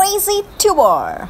crazy tour.